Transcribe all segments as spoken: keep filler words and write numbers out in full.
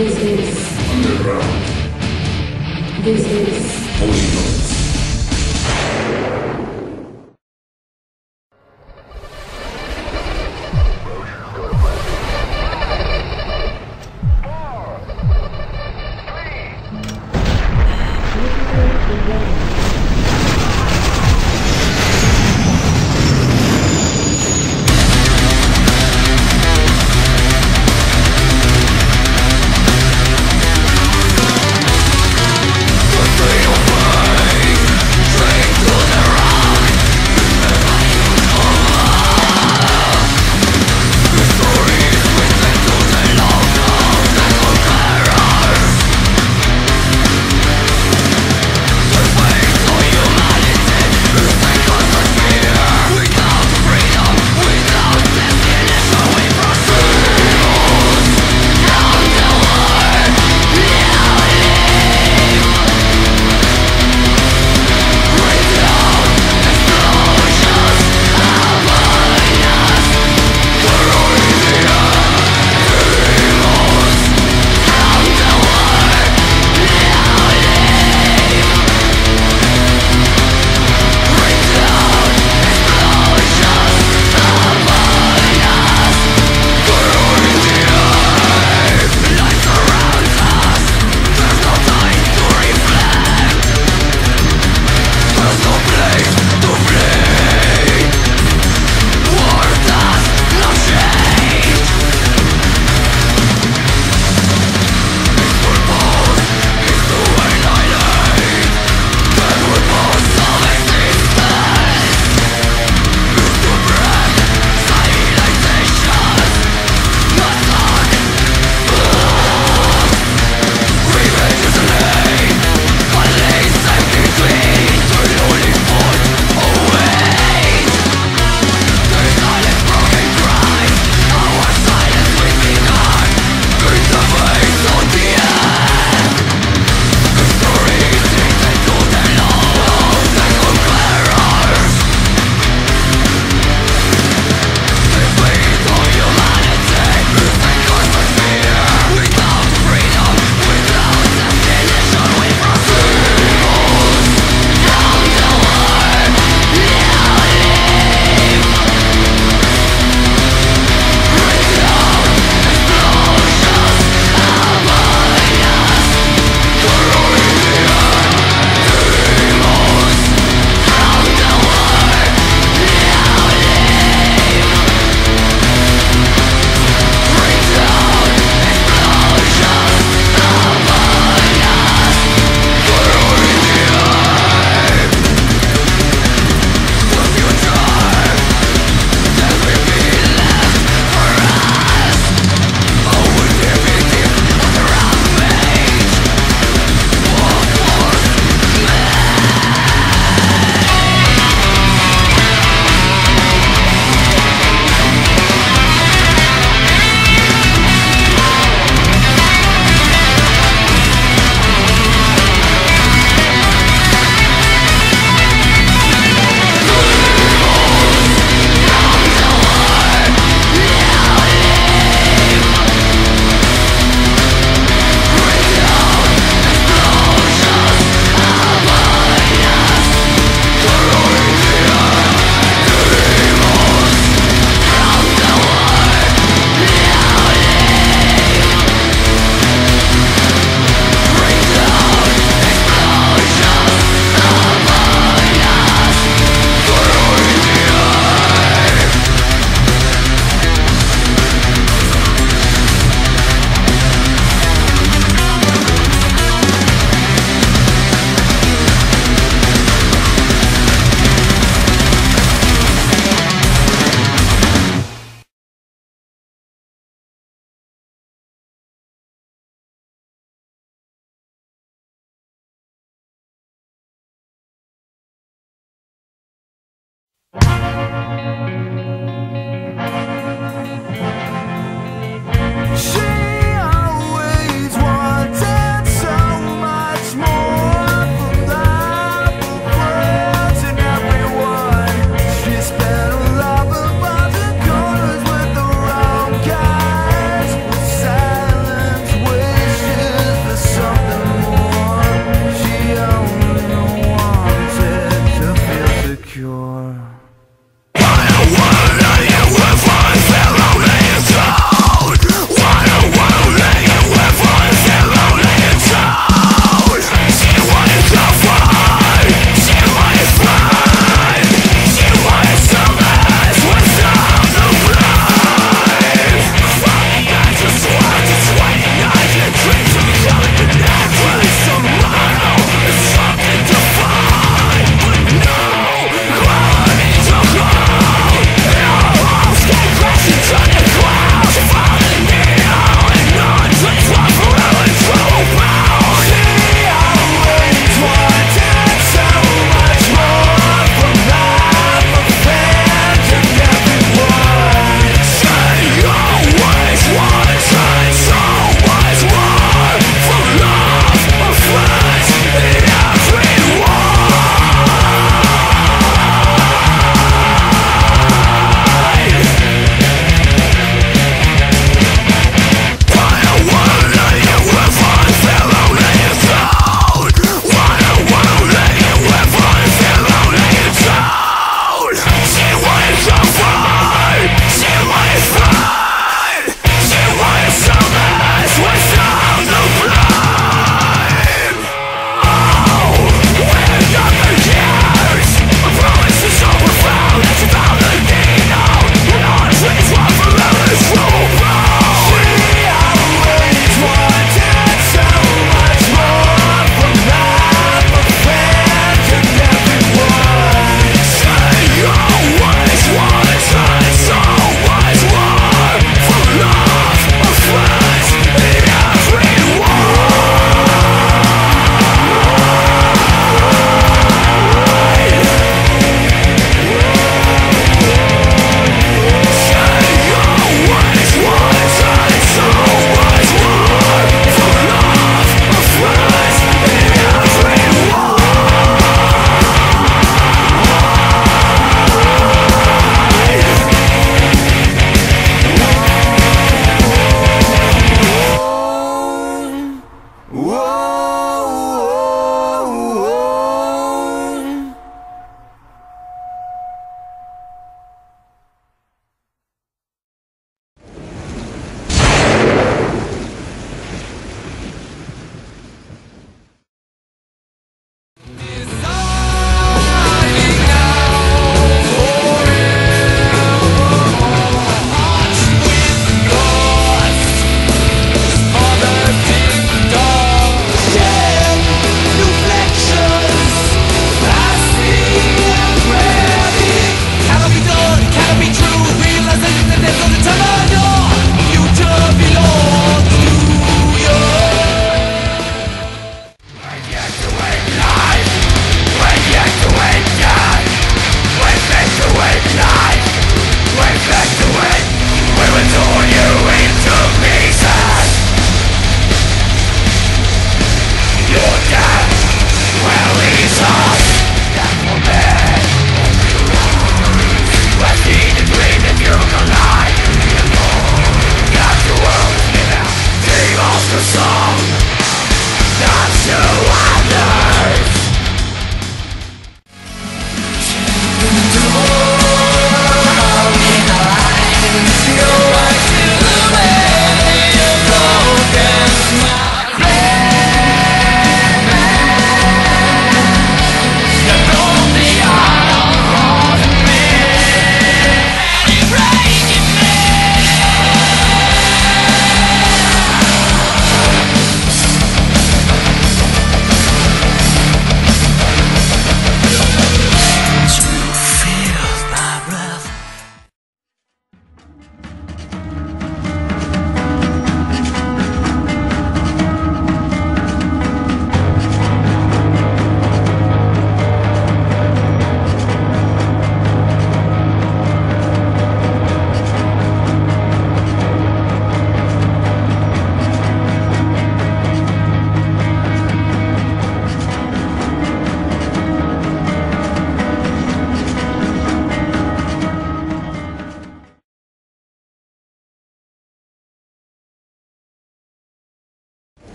This is Andelrau. This is Holy Noise.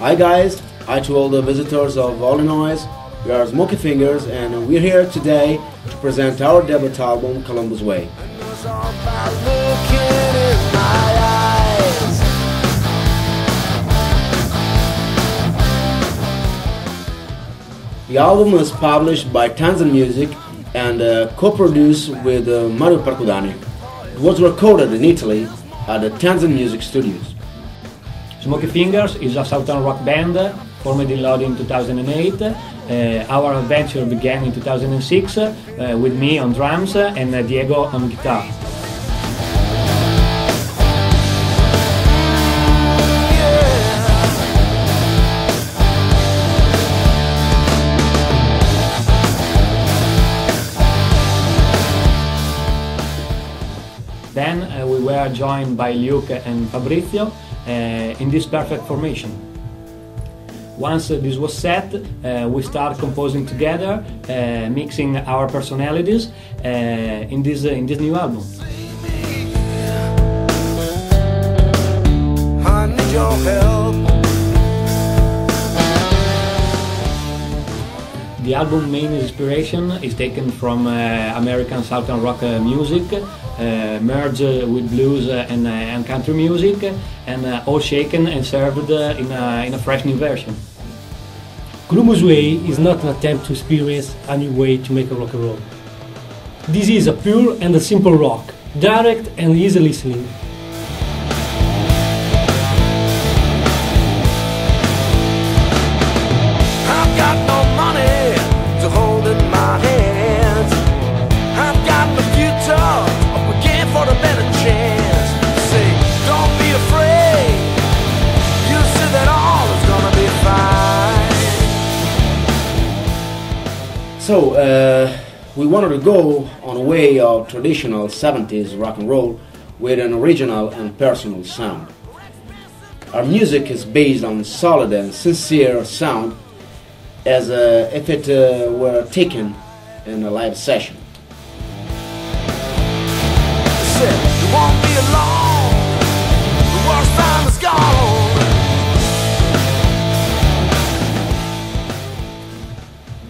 Hi guys, hi to all the visitors of HOLY NOISE. We are Smokey Fingers and we're here today to present our debut album, Columbus Way. The album is published by Tanzan Music and uh, co-produced with uh, Mario Percudani. It was recorded in Italy at the Tanzan Music Studios. Smokey Fingers is a southern rock band formed in Lodi in two thousand eight. Uh, our adventure began in two thousand six uh, with me on drums and uh, Diego on guitar. Then uh, we were joined by Luke and Fabrizio uh, in this perfect formation. Once uh, this was set, uh, we started composing together, uh, mixing our personalities uh, in, this, uh, in this new album. I need your help. The album's main inspiration is taken from uh, American southern rock uh, music, uh, merged uh, with blues uh, and, uh, and country music, and uh, all shaken and served uh, in, a, in a fresh new version. Columbus Way is not an attempt to experience a new way to make a rock and roll. This is a pure and a simple rock, direct and easy listening. So, uh, we wanted to go on a way of traditional seventies rock and roll with an original and personal sound. Our music is based on solid and sincere sound as uh, if it uh, were taken in a live session.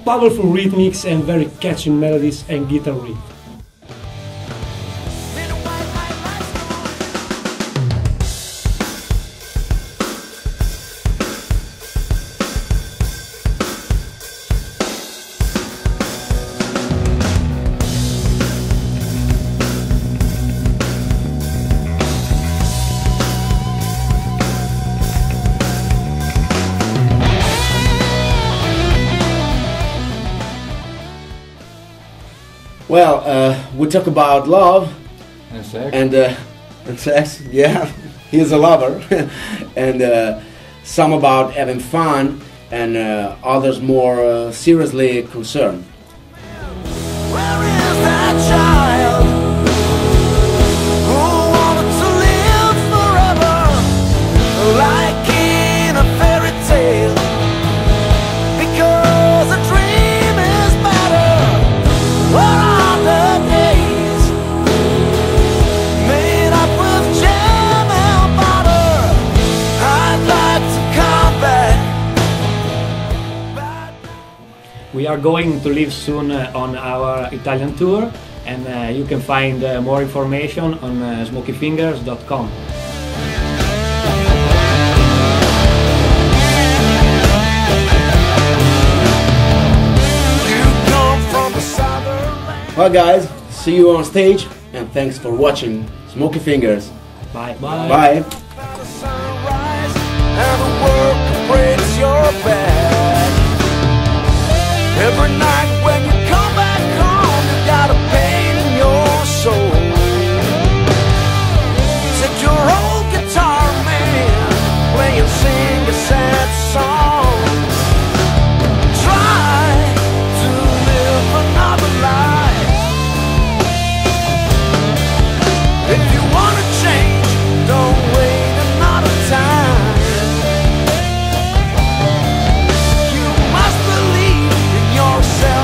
Powerful rhythmics and very catchy melodies and guitar riff. Well, uh, we talk about love and sex, and, uh, and sex. Yeah, he is a lover, and uh, some about having fun, and uh, others more uh, seriously concerned. Where is that child who wanted to live forever, like in a fairy tale? Because a dream is better. Where We are going to leave soon uh, on our Italian tour, and uh, you can find uh, more information on uh, Smokey Fingers dot com. Well guys, see you on stage, and thanks for watching Smokey Fingers. Bye. Bye. Bye. Bye. Every night when you come back home, you got a pain in your soul. Take your old guitar, man, play and sing a sad song. Try to live another life. If you want to change, don't wait another time. You must believe yourself.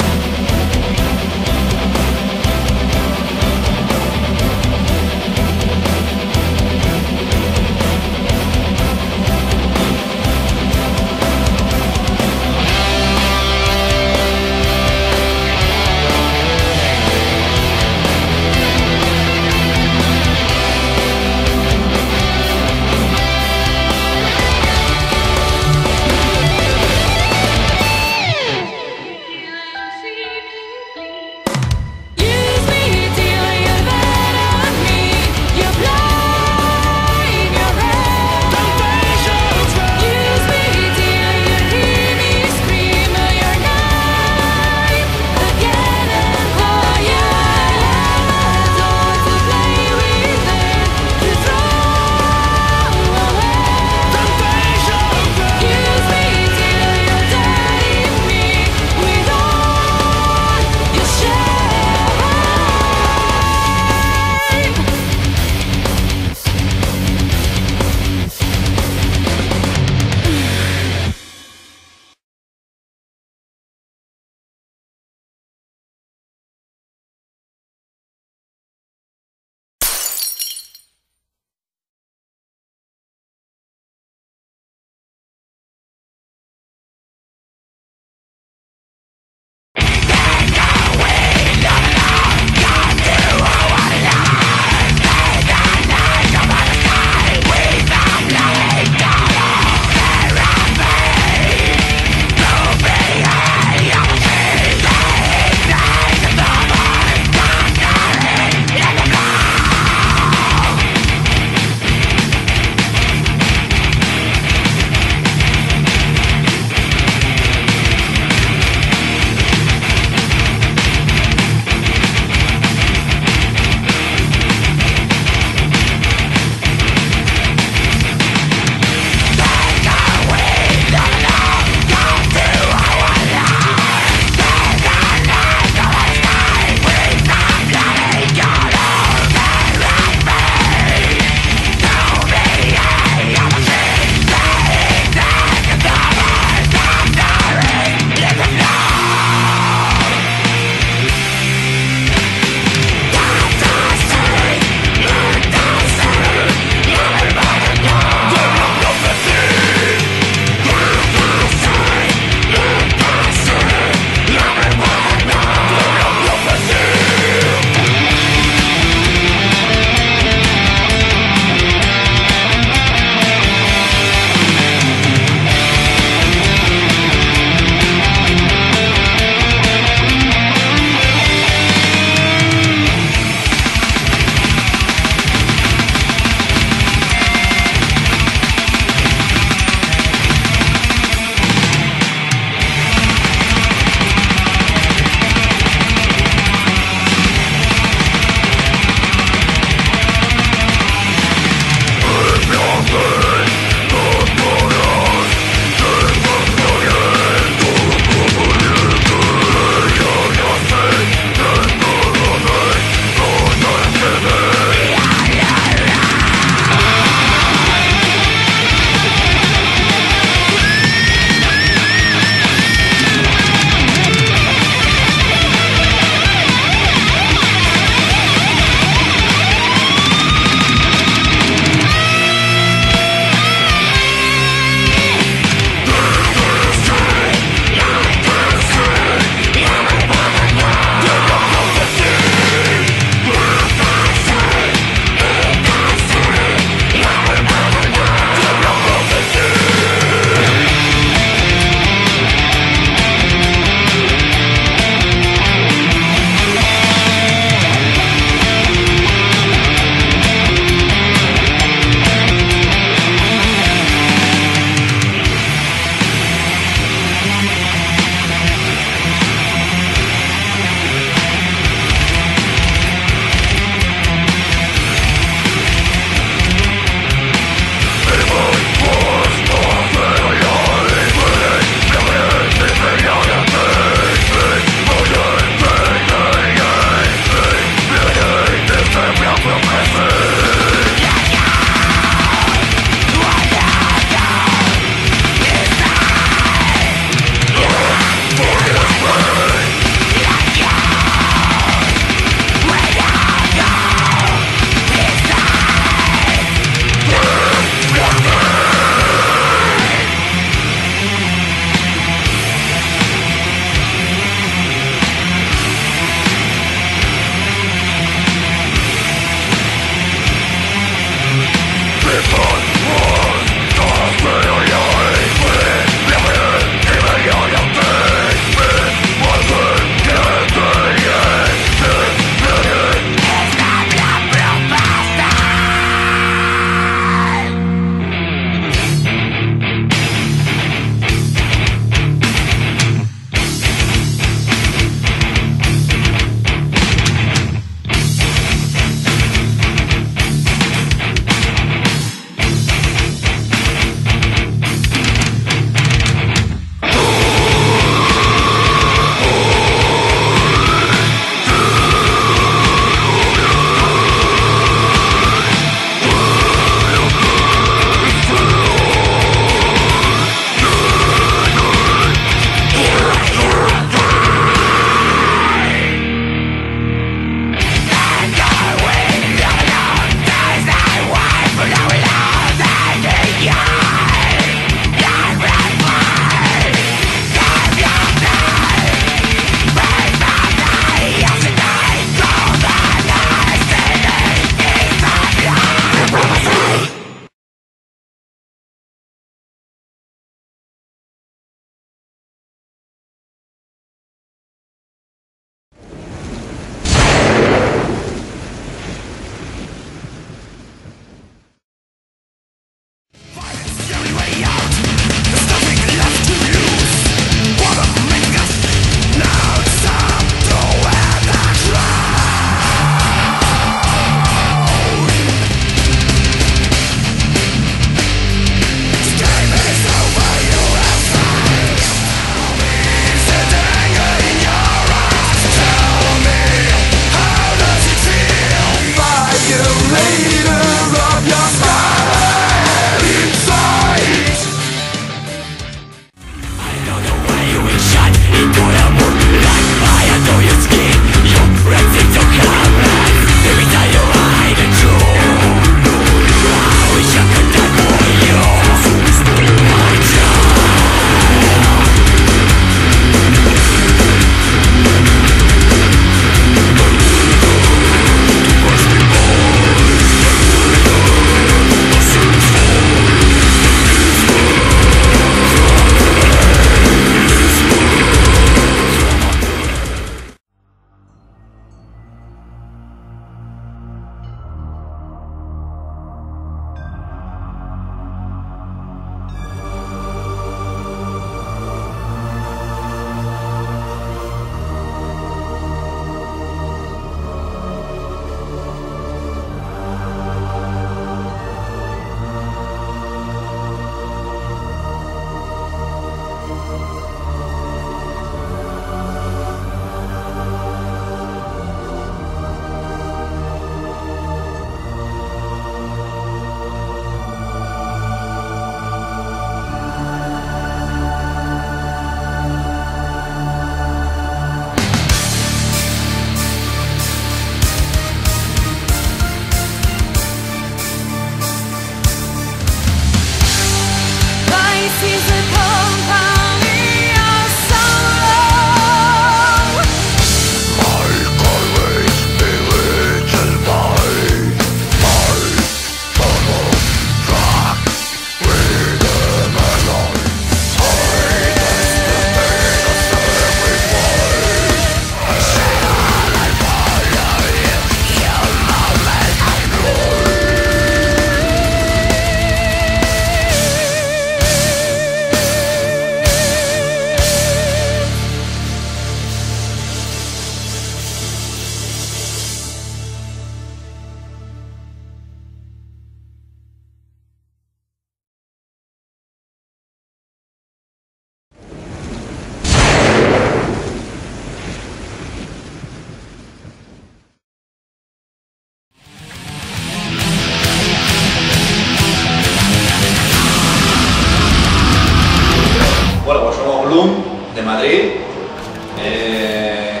eh,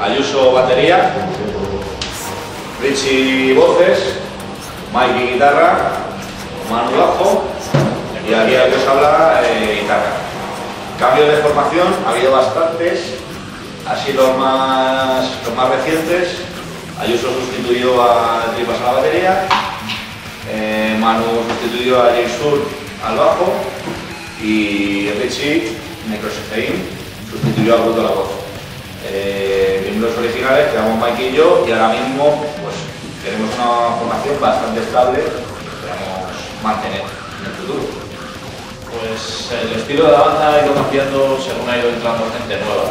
Ayuso batería, Richie voces, Mikey guitarra, Manu bajo y aquí al que os habla eh, guitarra. Cambios de formación ha habido bastantes, así los más, los más recientes. Ayuso sustituyó a Tripas a la batería, eh, Manu sustituyó a James Sur al bajo y Richie Necrosefein sustituyó al bruto a la voz. Eh, miembros originales quedamos Mike y yo, y ahora mismo pues tenemos una formación bastante estable que esperamos mantener en el futuro. Pues el estilo de la banda ha ido cambiando según ha ido entrando gente nueva,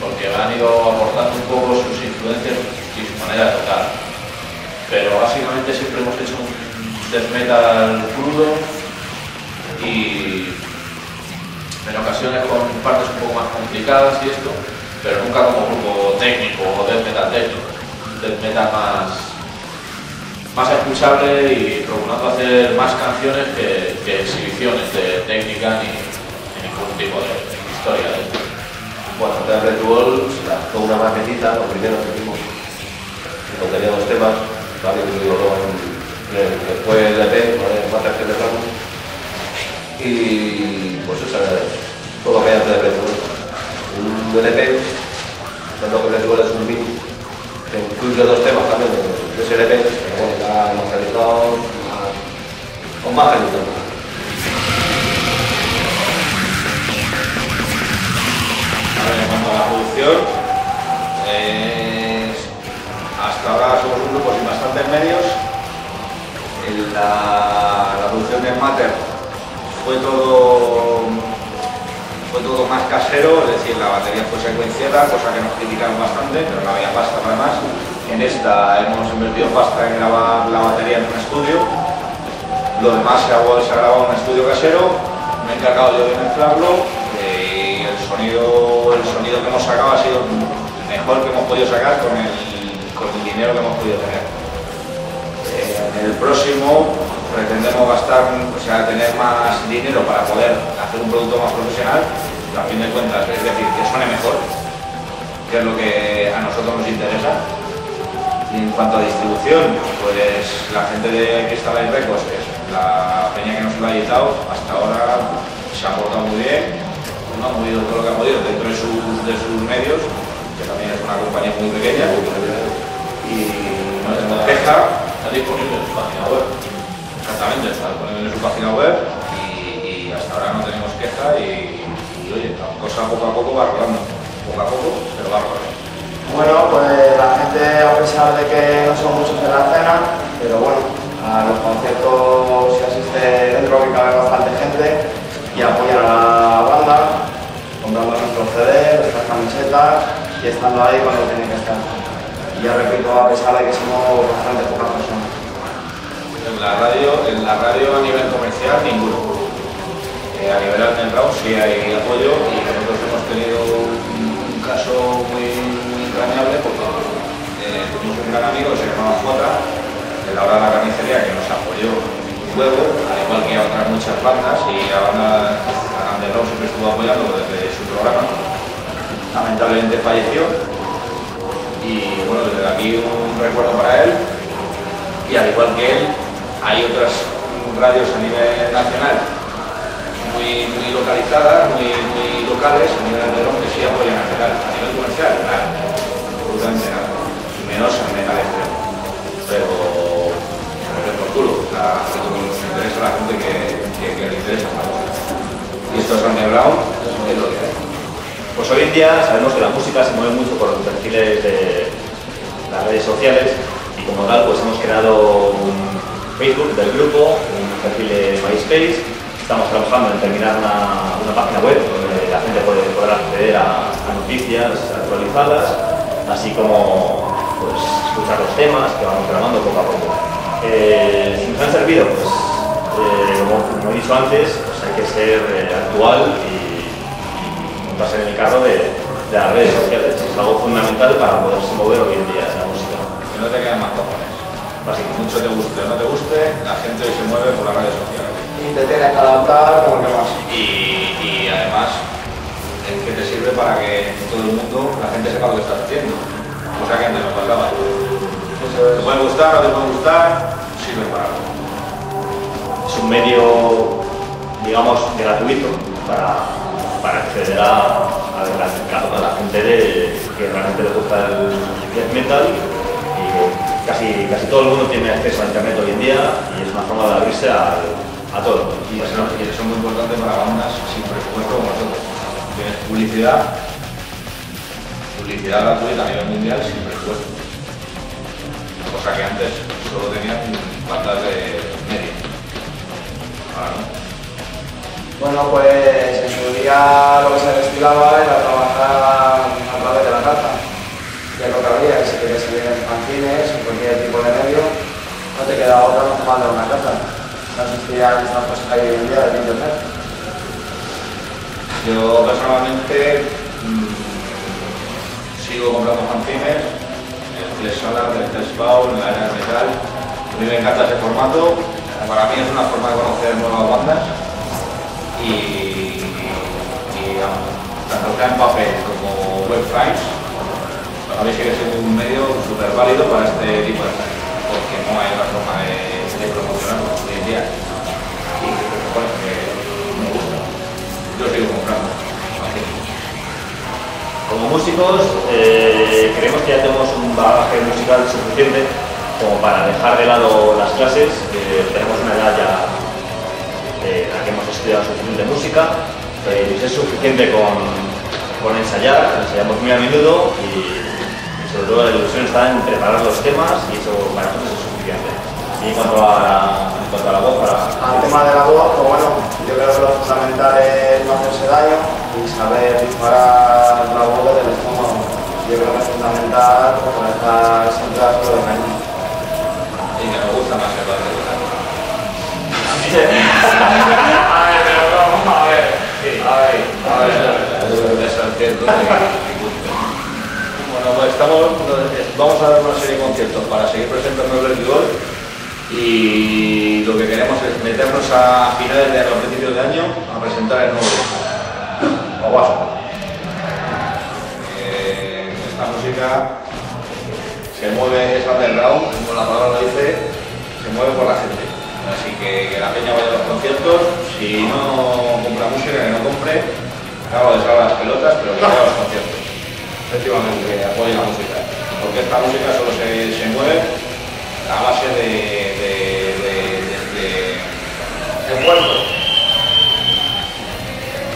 porque han ido aportando un poco sus influencias y su manera de tocar. Pero básicamente siempre hemos hecho un death metal crudo y en ocasiones con partes un poco más complicadas y esto, pero nunca como grupo técnico o death metal técnico, death metal más, más escuchable y procurando hacer más canciones que, que exhibiciones de técnica ni, ni ningún tipo de, de historia. De, Bueno, de Red Bull se lanzó una maquetita, los primeros que vimos, que contenía dos temas, Mario que lo después el E P, más que el de Ramos, y pues eso es todo lo que hay antes de Red Bull. Un E P, tanto que Red Bull es un mini, que incluye dos temas también de ese E P, que bueno, está más realizado, con más realizado. En cuanto a la producción, eh, hasta ahora somos un grupo sin bastantes medios. La, la producción de Matter fue todo, fue todo más casero, es decir, la batería fue secuenciada, cosa que nos criticaron bastante, pero no había pasta nada más. En esta hemos invertido pasta en grabar la batería en un estudio, lo demás se ha, se ha grabado en un estudio casero, me he encargado yo de mezclarlo. Sonido, el sonido que hemos sacado ha sido el mejor que hemos podido sacar con el, con el dinero que hemos podido tener. En el próximo pretendemos gastar, o sea, tener más dinero para poder hacer un producto más profesional, pero a fin de cuentas, es decir, que suene mejor, que es lo que a nosotros nos interesa. Y en cuanto a distribución, pues la gente de Crystal Light Records, que es la peña que nos lo ha editado, hasta ahora se ha portado muy bien. No ha movido todo lo que ha podido dentro de sus, de sus medios, que también es una compañía muy pequeña, y no está, está disponible en su página web. Exactamente, está disponible en su página web y, y hasta ahora no tenemos queja y, y oye, la cosa poco a poco va rodando, poco a poco, pero va rodando. Bueno, pues la gente, a pesar de que no son muchos en la escena, pero bueno, a los conciertos se asiste dentro que cabe bastante gente y apoyan a la banda. Compramos nuestros C Ds, nuestras camisetas y estando ahí cuando tienen que estar. Y ya repito, a pesar de que somos bastante pocas personas. En la radio, en la radio a nivel comercial ninguno. Eh, a nivel Andelrau sí hay apoyo y nosotros hemos tenido un caso muy, muy entrañable porque eh, tuvimos un gran amigo que se llamaba Jota, de la hora de la carnicería, que nos apoyó un huevo, al igual que a otras muchas bandas y a bandas. Andelrau siempre estuvo apoyando desde su programa, lamentablemente falleció y bueno, desde aquí un recuerdo para él y al igual que él hay otras radios a nivel nacional muy, muy localizadas, muy, muy locales a nivel Andelrau que sí apoyan a metal, a nivel comercial, nada, absolutamente nada, menos en metal extremo, pero por culo, la, les interesa a la gente que, que, que le interesa a la y esto es Andy Brown, es lo que hay. Pues hoy en día sabemos que la música se mueve mucho por los perfiles de las redes sociales y como tal pues hemos creado un Facebook del grupo, un perfil de MySpace, estamos trabajando en terminar una, una página web donde la gente puede, podrá acceder a, a noticias actualizadas, así como pues, escuchar los temas que vamos grabando poco a poco. Eh, si nos han servido, pues eh, como, como he dicho antes, hay que ser eh, actual y, y montarse en el carro de, de las redes sociales. Es algo fundamental para poderse mover hoy en día en la música. Que no te quedan más cojones. Así que mucho te guste o no te guste, la gente se mueve por las redes sociales. Y te tienes que adaptar, como que más. Y, y además, es que te sirve para que todo el mundo, la gente sepa lo que estás haciendo, cosa que antes no pasaba. Te puede gustar, no te puede gustar, sirve para algo. Es un medio, digamos, gratuito para, para acceder a, a, a la gente de, que realmente le gusta el death metal, y casi, casi todo el mundo tiene acceso a internet hoy en día y es una forma de abrirse al, a todo. Y eso, y eso es muy importante para bandas sin presupuesto como nosotros. Tienes publicidad, publicidad gratuita a nivel mundial sin presupuesto. Cosa que antes solo tenían bandas de media. Ahora no. Bueno, pues en su día lo que se destilaba era trabajar a través de la carta. Ya lo que había, si querías salir en fanzines, en cualquier tipo de medio, no te quedaba otra más que mandar una carta. No existían estas cosas que hay hoy en día de internet. Yo personalmente mmm, sigo comprando fanzines, el Flesh Solar, el Flesh Bowl, el Arena Metal. A mí me encanta ese formato, para mí es una forma de conocer nuevas bandas y, y digamos, tanto sea en papel como web frames, para mí sigue siendo un medio súper válido para este tipo de cosas, porque no hay otra forma de, de promocionarlo hoy en día. Y bueno, que me gusta. Yo sigo comprando. Así. Como músicos, eh, creemos que ya tenemos un bagaje musical suficiente como para dejar de lado las clases. Eh, tenemos una edad ya eh, en la que hemos estudiado suficiente música. Eh, y es suficiente con, con ensayar, ensayamos muy a menudo y sobre todo la ilusión está en preparar los temas y eso para nosotros es suficiente. Y en cuanto a, en cuanto a la voz, para... Al tema de la voz, pues bueno, yo creo que lo fundamental es no hacerse daño y saber disparar la voz desde el estómago. Yo creo que es fundamental para estar siempre a solo de cañón. Y que me gusta más que todo el tema. A mí se... A ver, pero vamos a ver. A ver, a ver. Eso es cierto. Bueno, pues estamos, vamos a dar una serie de conciertos para seguir presentando el rigor y lo que queremos es meternos a finales de los principios de año a presentar el nuevo disco. O eh, esta música se mueve, es Andelrau, como la palabra lo dice, se mueve por la gente. Así que que la peña vaya a los conciertos, si no compra música, que no compre, acabo de sacar las pelotas, pero que vaya a los conciertos. Efectivamente, que apoye la música, porque esta música solo se, se mueve a base de, de, de, de, de, de esfuerzo.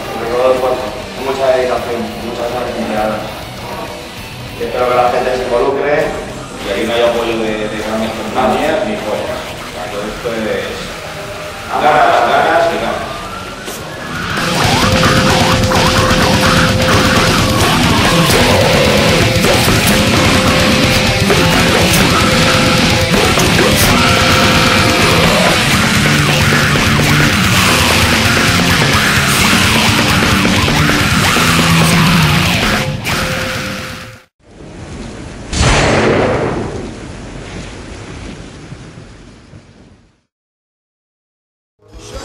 Sobre todo el esfuerzo, mucha dedicación, muchas horas empleadas. Y espero que la gente se involucre y ahí no hay apoyo de, de grandes compañías ni fuerzas. Cuando esto es ganas, ganas y ganas. Sure.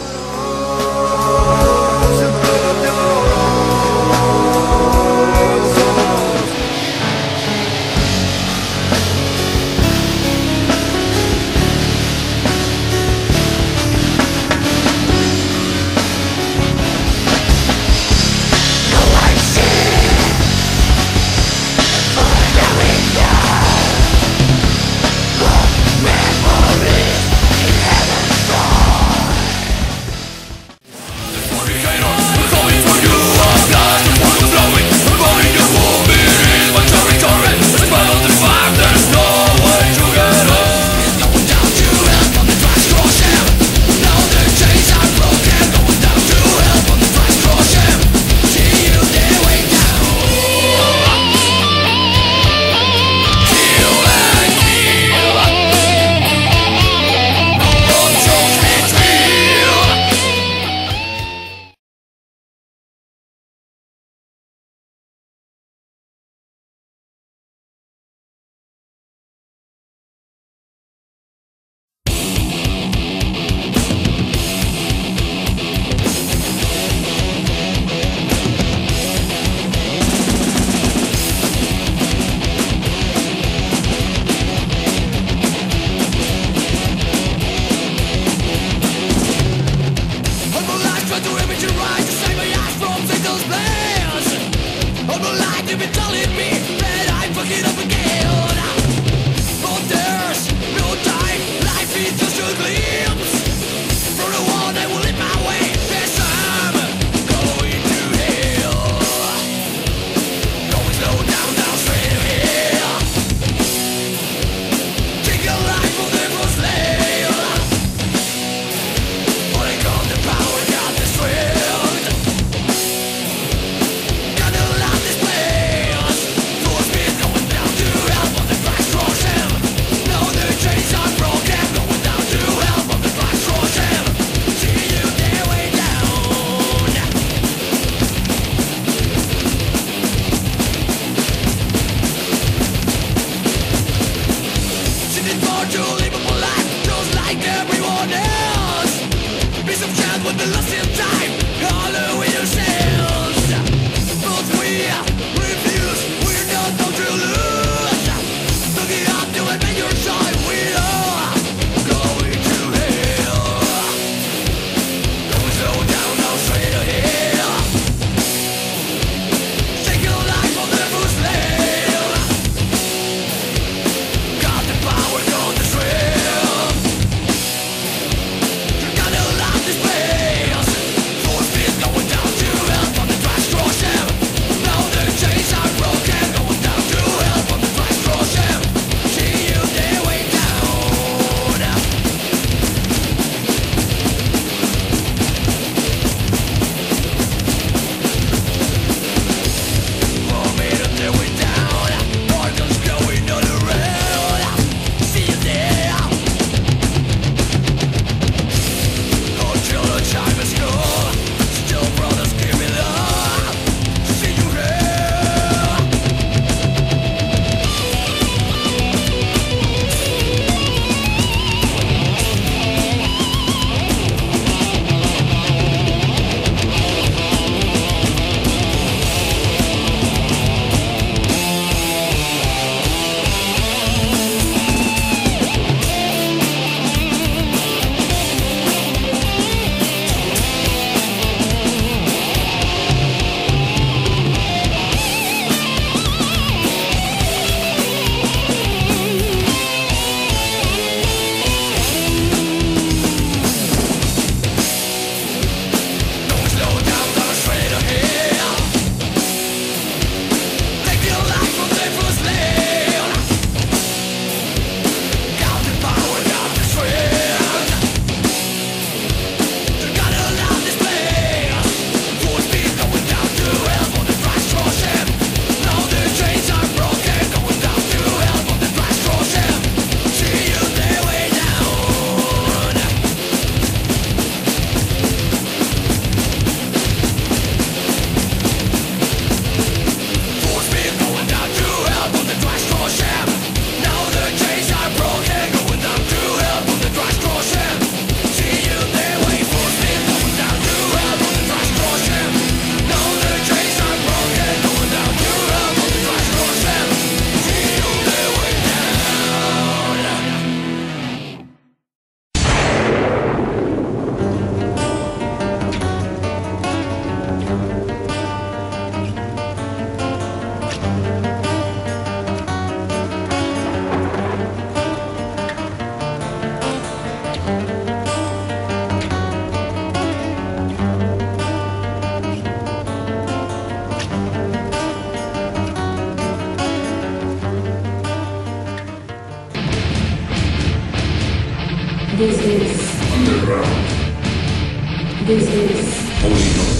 This is Andelrau. This is Holy Noise.